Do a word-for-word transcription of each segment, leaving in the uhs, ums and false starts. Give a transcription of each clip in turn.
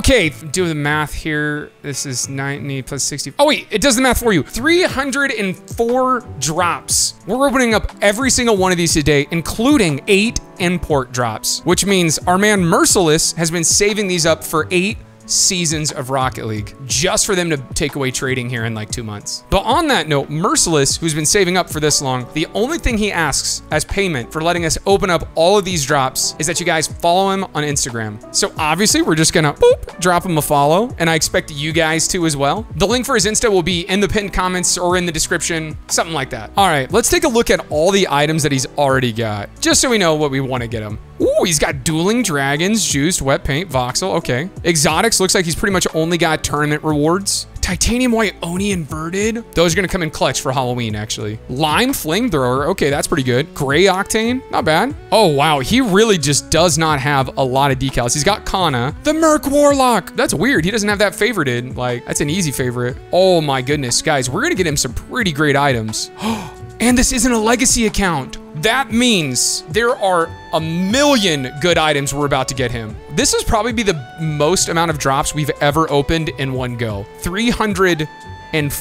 Okay, do the math here. This is ninety plus sixty. Oh wait, it does the math for you. three hundred four drops. We're opening up every single one of these today, including eight import drops, which means our man Merciless has been saving these up for eight seasons of Rocket League just for them to take away trading here in like two months. But on that note, Merciless, who's been saving up for this long, the only thing he asks as payment for letting us open up all of these drops is that you guys follow him on Instagram. So obviously we're just gonna boop, drop him a follow, and I expect you guys to as well. The link for his Insta will be in the pinned comments or in the description, something like that. All right, let's take a look at all the items that he's already got, just so we know what we want to get him. Ooh, he's got Dueling Dragons, Juiced, Wet Paint, Voxel, okay. Exotics, looks like he's pretty much only got tournament rewards. Titanium White Oni Inverted. Those are gonna come in clutch for Halloween, actually. Lime Flamethrower, okay, that's pretty good. Gray Octane, not bad. Oh, wow, he really just does not have a lot of decals. He's got Kana. The Merc Warlock, that's weird. He doesn't have that favorited. Like, that's an easy favorite. Oh my goodness, guys, we're gonna get him some pretty great items. And this isn't a legacy account. That means there are a million good items we're about to get him. This is probably be the most amount of drops we've ever opened in one go. three hundred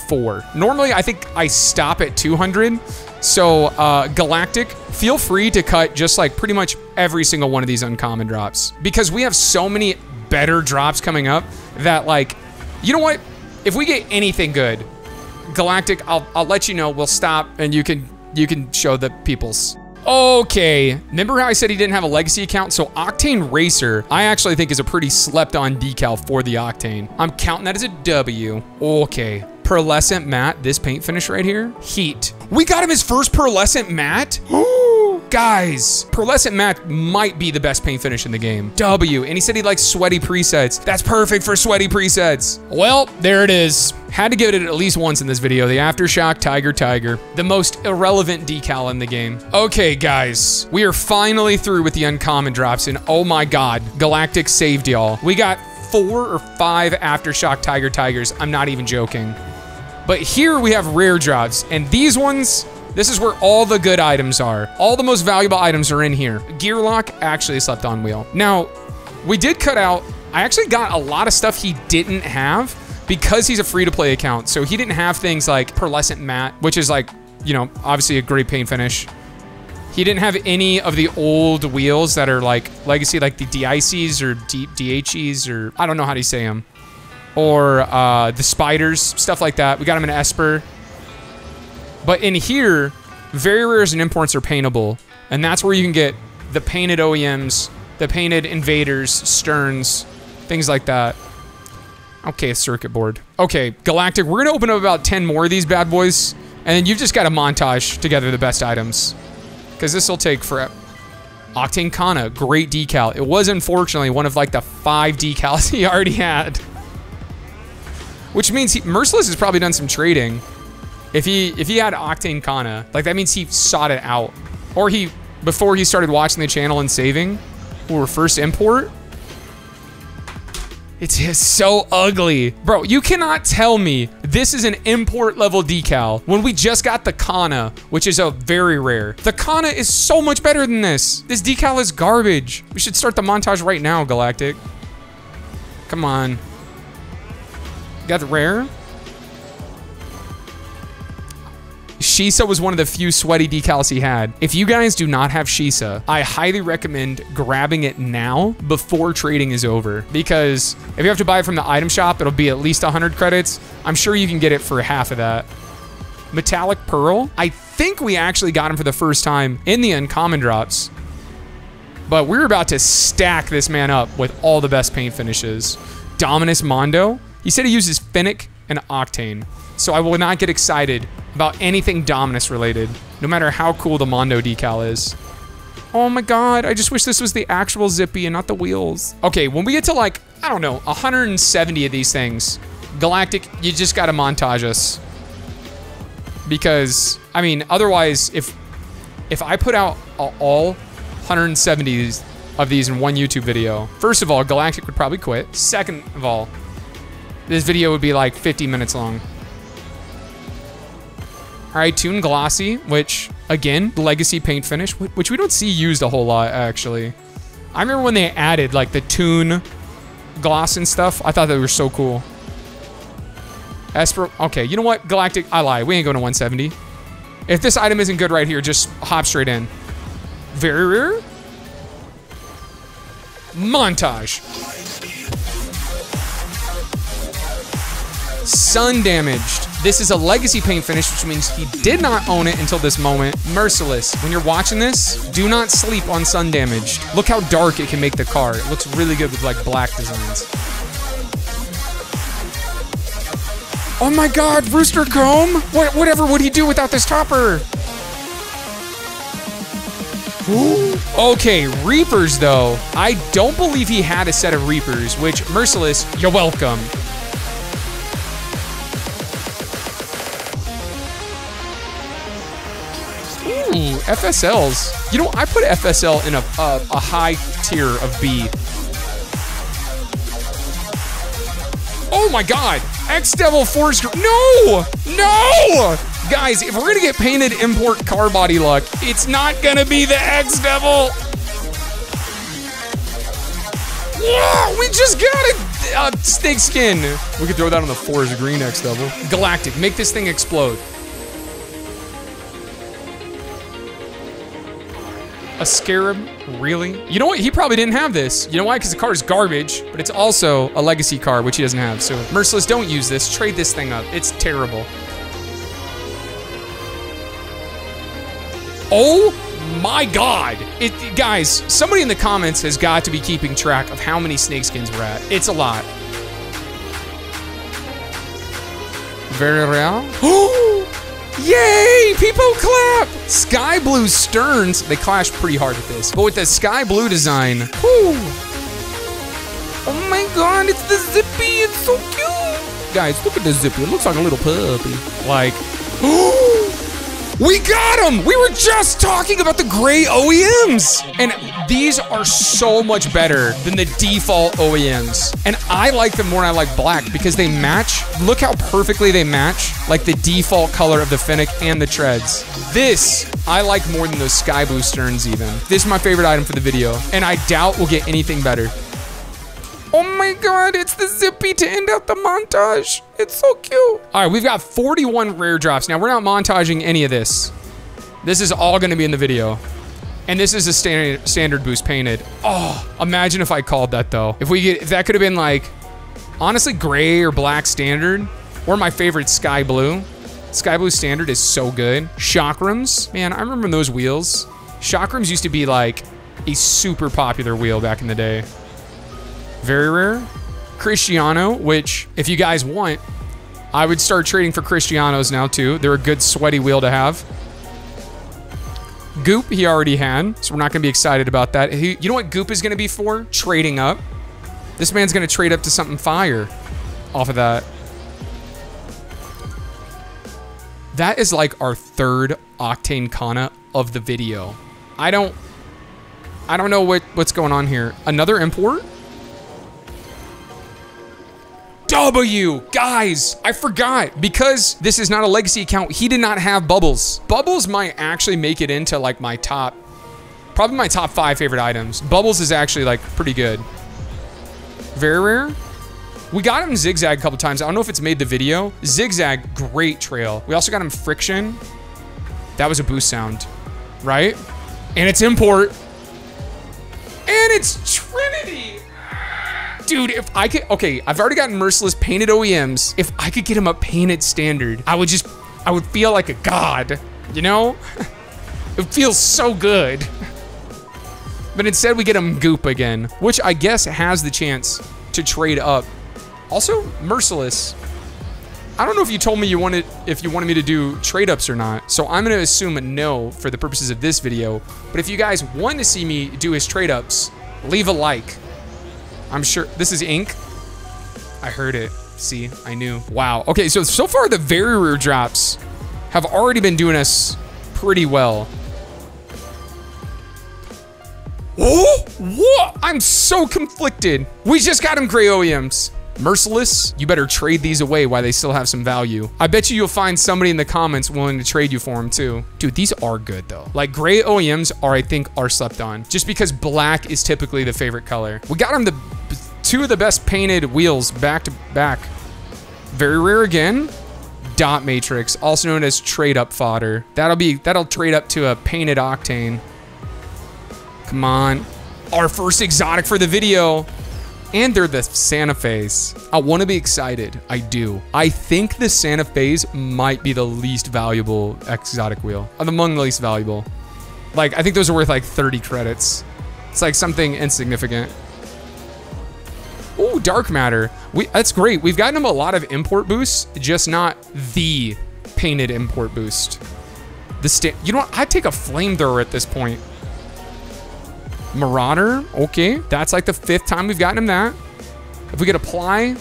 four. Normally, I think I stop at two hundred. So uh, Galactic, feel free to cut just like pretty much every single one of these uncommon drops, because we have so many better drops coming up that, like, you know what? If we get anything good, Galactic, I'll, I'll let you know. We'll stop and you can you can show the peoples. Okay, remember how I said he didn't have a legacy account? So Octane Racer, I actually think is a pretty slept on decal for the Octane. I'm counting that as a W. Okay, Pearlescent Matte, this paint finish right here. Heat. We got him his first Pearlescent Matte? Guys, Pearlescent Matte might be the best paint finish in the game. W, and he said he likes sweaty presets. That's perfect for sweaty presets. Well, there it is. Had to give it at least once in this video. The Aftershock Tiger Tiger, the most irrelevant decal in the game. Okay, guys, we are finally through with the uncommon drops, and oh my God, Galactic saved y'all. We got four or five Aftershock Tiger Tigers. I'm not even joking. But here we have rare drops, and these ones, this is where all the good items are. All the most valuable items are in here. Gearlock, actually slept on wheel. Now, we did cut out, I actually got a lot of stuff he didn't have because he's a free-to-play account. So he didn't have things like Pearlescent Matte, which is like, you know, obviously a great paint finish. He didn't have any of the old wheels that are like legacy, like the D I Cs or D H Es, or I don't know how to say them. Or uh, the spiders, stuff like that. We got him in Esper. But in here, very rares and imports are paintable, and that's where you can get the painted O E Ms, the painted invaders, sterns, things like that. Okay, a circuit board. Okay, Galactic, we're gonna open up about ten more of these bad boys, and then you've just got to montage together the best items, because this will take forever. Octane Kana, great decal. It was unfortunately one of like the five decals he already had, which means he, Merciless has probably done some trading. If he if he had Octane Kana, like that means he sought it out. Or he, before he started watching the channel and saving, or first import. It's just so ugly. Bro, you cannot tell me this is an import level decal when we just got the Kana, which is a very rare. The Kana is so much better than this. This decal is garbage. We should start the montage right now, Galactic. Come on. Got the rare? Shisa was one of the few sweaty decals he had. If you guys do not have Shisa, I highly recommend grabbing it now before trading is over, because if you have to buy it from the item shop, it'll be at least one hundred credits. I'm sure you can get it for half of that. Metallic Pearl. I think we actually got him for the first time in the uncommon drops, but we're about to stack this man up with all the best paint finishes. Dominus Mondo. He said he uses Fennec and Octane, so I will not get excited about anything Dominus related, no matter how cool the Mondo decal is. Oh my God, I just wish this was the actual Zippy and not the wheels. Okay, when we get to like, I don't know, one hundred seventy of these things, Galactic, you just gotta montage us. Because, I mean, otherwise, if if I put out all one hundred seventy of these in one YouTube video, first of all, Galactic would probably quit. Second of all, this video would be like fifty minutes long. All right, Toon Glossy, which again, legacy paint finish, which we don't see used a whole lot actually. I remember when they added like the Toon gloss and stuff. I thought they were so cool. Esper, okay, you know what? Galactic, I lie. We ain't going to one seventy. If this item isn't good right here, just hop straight in. Very rare. Montage. Sun damaged. This is a legacy paint finish, which means he did not own it until this moment. Merciless. When you're watching this, do not sleep on sun damaged. Look how dark it can make the car. It looks really good with like black designs. Oh my God, Rooster Comb! What, whatever would he do without this topper? Ooh. Okay, Reapers though. I don't believe he had a set of Reapers, which, Merciless, you're welcome. Ooh, F S Ls. You know, I put F S L in a, a, a high tier of B. Oh my God! X Devil Forest Green. No! No! Guys, if we're gonna get painted import car body luck, it's not gonna be the X Devil. Whoa! We just got a uh, snake skin. We could throw that on the Forest Green X Devil. Galactic, make this thing explode. A scarab? Really? You know what? He probably didn't have this. You know why? Because the car is garbage, but it's also a legacy car, which he doesn't have. So Merciless, don't use this. Trade this thing up. It's terrible. Oh my God. It, guys, somebody in the comments has got to be keeping track of how many snakeskins we're at. It's a lot. Very real. Oh! Yay! People clap! Sky blue sterns. They clash pretty hard with this. But with the sky blue design, whoo! Oh my God, it's the zippy! It's so cute! Guys, look at the zippy. It looks like a little puppy. Like, ooh! We got him! We were just talking about the gray O E Ms! And these are so much better than the default O E Ms. And I like them more than I like black because they match. Look how perfectly they match, like the default color of the Fennec and the treads. This, I like more than those sky blue sterns even. This is my favorite item for the video, and I doubt we'll get anything better. Oh my God, it's the zippy to end out the montage. It's so cute. All right, we've got forty-one rare drops. Now, we're not montaging any of this. This is all gonna be in the video. And this is a standard standard boost painted. Oh, imagine if I called that though. If we get, if that could have been like, honestly, gray or black standard, or my favorite sky blue. Sky blue standard is so good. Shock rims, man, I remember those wheels. Shock rims used to be like a super popular wheel back in the day. Very rare. Cristiano, which if you guys want, I would start trading for Cristianos now too. They're a good sweaty wheel to have. Goop, he already had, so we're not gonna be excited about that. He, you know what Goop is gonna be for? Trading up. This man's gonna trade up to something fire off of that. That is like our third Octane Kana of the video. I don't, I don't know what, what's going on here. Another import? W, guys, I forgot. Because this is not a legacy account, he did not have Bubbles. Bubbles might actually make it into like my top, probably my top five favorite items. Bubbles is actually like pretty good. Very rare. We got him Zigzag a couple times. I don't know if it's made the video. Zigzag, great trail. We also got him Friction. That was a boost sound, right? And it's import. And it's Trinity. Dude, if I could, okay, I've already gotten Merciless painted O E Ms. If I could get him a painted standard, I would just, I would feel like a god, you know? It feels so good. But instead we get him Goop again, which I guess has the chance to trade up. Also, Merciless. I don't know if you told me you wanted, if you wanted me to do trade ups or not. So I'm gonna assume a no for the purposes of this video. But if you guys want to see me do his trade ups, leave a like. I'm sure, this is ink. I heard it, see, I knew. Wow, okay, so, so far the very rare drops have already been doing us pretty well. Oh, whoa, I'm so conflicted. We just got him gray O E Ms. Merciless, you better trade these away while they still have some value. I bet you you'll find somebody in the comments willing to trade you for them too. Dude, these are good though. Like gray O E Ms are, I think, are slept on just because black is typically the favorite color. We got them the two of the best painted wheels back to back. Very rare again. Dot matrix, also known as trade up fodder. That'll be that'll trade up to a painted Octane. Come on. Our first exotic for the video. And they're the Santa Fe's. I want to be excited. I do. I think the Santa Fe's might be the least valuable exotic wheel. Among the least valuable. Like, I think those are worth like thirty credits. It's like something insignificant. Ooh, dark matter. We, that's great. We've gotten him a lot of import boosts, just not the painted import boost. The sta You know what? I'd take a flamethrower at this point. Marauder, okay. That's like the fifth time we've gotten him that. If we could apply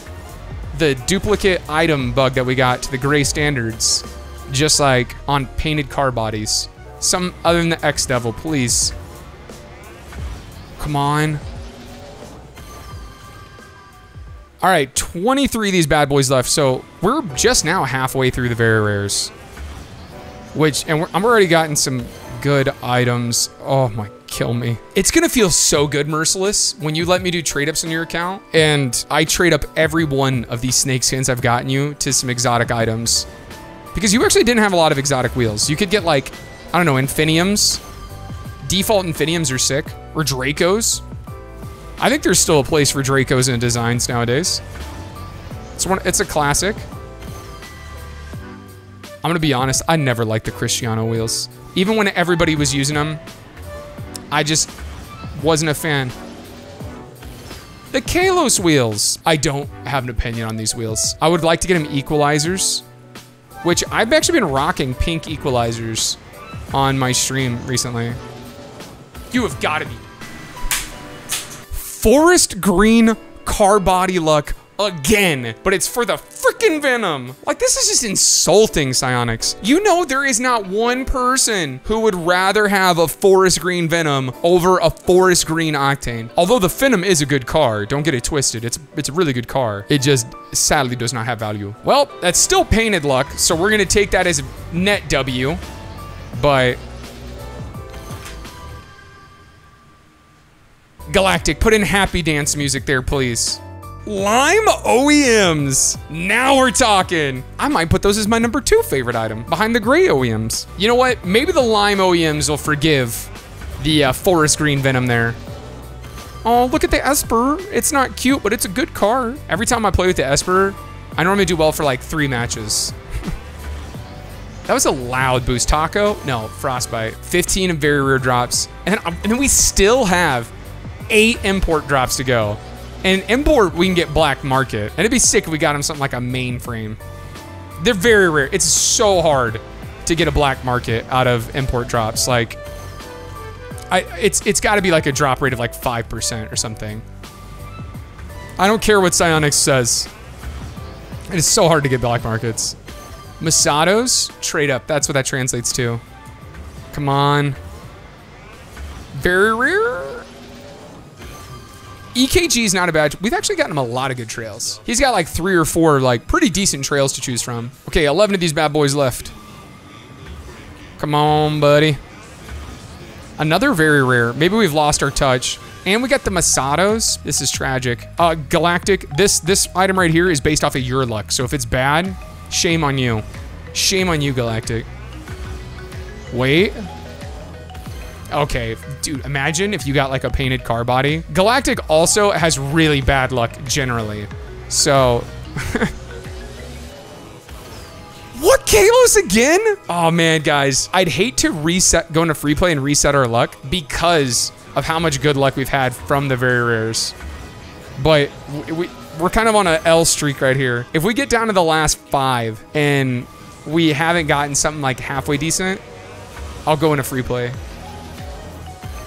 the duplicate item bug that we got to the gray standards, just like on painted car bodies. Some other than the X Devil, please. Come on. All right, twenty-three of these bad boys left. So we're just now halfway through the very rares, which, and we're, I'm already gotten some good items. Oh my, kill me. It's gonna feel so good, Merciless, when you let me do trade ups on your account and I trade up every one of these snake skins I've gotten you to some exotic items, because you actually didn't have a lot of exotic wheels. You could get like, I don't know, infiniums. Default infiniums are sick, or dracos. I think there's still a place for dracos in designs nowadays. It's one. It's a classic. I'm gonna be honest. I never liked the Cristiano wheels, even when everybody was using them. I just wasn't a fan. The Kalos wheels. I don't have an opinion on these wheels. I would like to get them equalizers, which I've actually been rocking pink equalizers on my stream recently. You have got to be. Forest green car body luck again, but it's for the freaking Venom. Like, this is just insulting, Psyonix. You know there is not one person who would rather have a forest green Venom over a forest green Octane. Although the Venom is a good car, don't get it twisted. It's, it's a really good car. It just sadly does not have value. Well, that's still painted luck, so we're gonna take that as a net W, but... Galactic, put in happy dance music there, please. Lime O E Ms. Now we're talking. I might put those as my number two favorite item, behind the gray O E Ms. You know what? Maybe the lime O E Ms will forgive the uh, forest green Venom there. Oh, look at the Esper. It's not cute, but it's a good car. Every time I play with the Esper, I normally do well for like three matches. That was a loud boost. Taco? No, Frostbite. fifteen of very rare drops. And then, and then we still have eight import drops to go. And import, we can get black market. And it'd be sick if we got him something like a mainframe. They're very rare. It's so hard to get a black market out of import drops. Like, I, it's it's gotta be like a drop rate of like five percent or something. I don't care what Psyonix says. It is so hard to get black markets. Masatos, trade up. That's what that translates to. Come on. Very rare. E K G is not a bad, we've actually gotten him a lot of good trails. He's got like three or four like pretty decent trails to choose from. Okay, eleven of these bad boys left. Come on, buddy. Another very rare. Maybe we've lost our touch. And we got the Masatos. This is tragic. Uh, Galactic, this, this item right here is based off of your luck. So if it's bad, shame on you. Shame on you, Galactic. Wait. Okay, dude, imagine if you got like a painted car body. Galactic also has really bad luck generally. So, what, Kalos again? Oh man, guys, I'd hate to reset, go into free play and reset our luck because of how much good luck we've had from the very rares. But we, we're kind of on an L streak right here. If we get down to the last five and we haven't gotten something like halfway decent, I'll go into free play.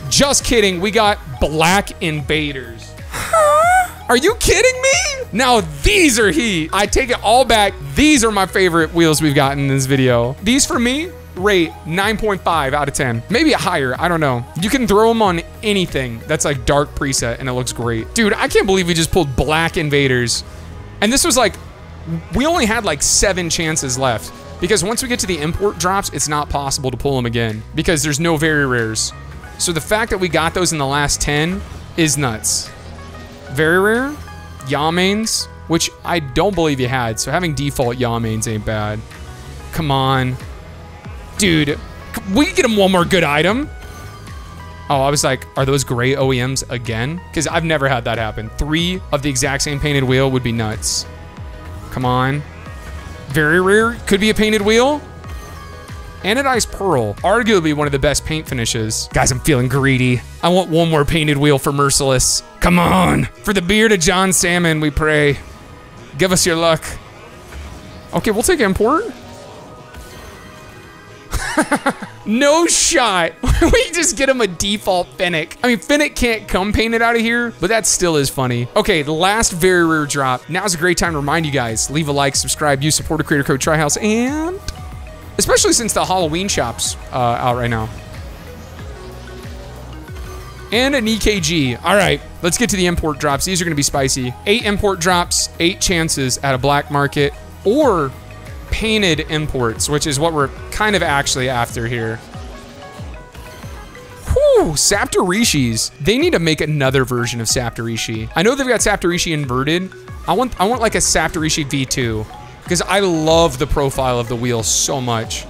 Just kidding, we got black invaders. Huh? Are you kidding me? Now these are heat. I take it all back. These are my favorite wheels we've gotten in this video. These for me, rate nine point five out of ten. Maybe higher, I don't know. You can throw them on anything that's like dark preset and it looks great. Dude, I can't believe we just pulled black invaders. And this was like, we only had like seven chances left because once we get to the import drops, it's not possible to pull them again because there's no very rares. So the fact that we got those in the last ten is nuts. Very rare. yaw mains, which I don't believe you had. So having default yaw mains ain't bad. Come on. Dude, we can get him one more good item. Oh, I was like, are those gray O E Ms again? Because I've never had that happen. Three of the exact same painted wheel would be nuts. Come on. Very rare. Could be a painted wheel. Anodized Pearl, arguably one of the best paint finishes. Guys, I'm feeling greedy. I want one more painted wheel for Merciless. Come on. For the beard of John Salmon, we pray. Give us your luck. Okay, we'll take import. No shot. We just get him a default Fennec. I mean, Fennec can't come painted out of here, but that still is funny. Okay, the last very rare drop. Now's a great time to remind you guys, leave a like, subscribe, use supporter creator code TryHouse, and especially since the Halloween shop's uh, out right now. And an E K G. All right, let's get to the import drops. These are gonna be spicy. Eight import drops, eight chances at a black market, or painted imports, which is what we're kind of actually after here. Whew, Saptarishis. They need to make another version of Saptarishi. I know they've got Saptarishi inverted. I want, I want like a Saptarishi V two, because I love the profile of the wheel so much.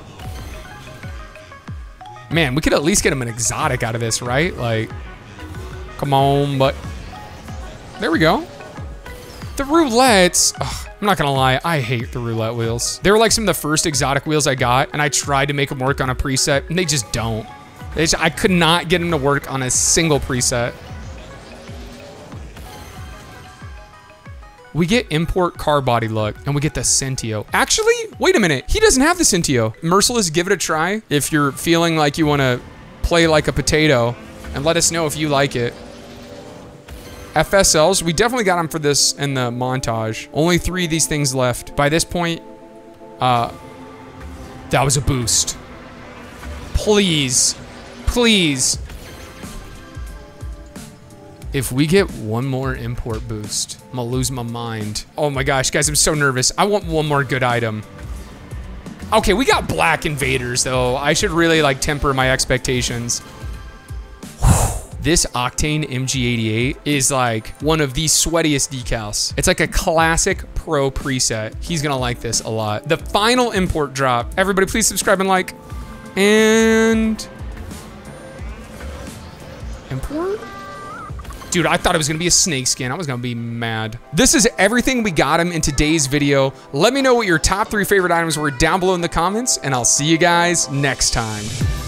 Man, we could at least get him an exotic out of this, right? Like, come on, but there we go. The roulettes, ugh, I'm not gonna lie, I hate the roulette wheels. They were like some of the first exotic wheels I got, and I tried to make them work on a preset, and they just don't. They just, I could not get them to work on a single preset. We get import car body luck, and we get the Sentio. Actually, wait a minute, he doesn't have the Sentio. Merciless, give it a try. If you're feeling like you wanna play like a potato, and let us know if you like it. F S Ls, we definitely got them for this in the montage. Only three of these things left. By this point, uh, that was a boost. Please, please. If we get one more import boost, I'm gonna lose my mind. Oh my gosh, guys, I'm so nervous. I want one more good item. Okay, we got black invaders though. I should really like temper my expectations. This Octane M G eighty-eight is like one of the sweatiest decals. It's like a classic pro preset. He's gonna like this a lot. The final import drop. Everybody please subscribe and like. And import? Dude, I thought it was gonna be a snake skin. I was gonna be mad. This is everything we got him in today's video. Let me know what your top three favorite items were down below in the comments, and I'll see you guys next time.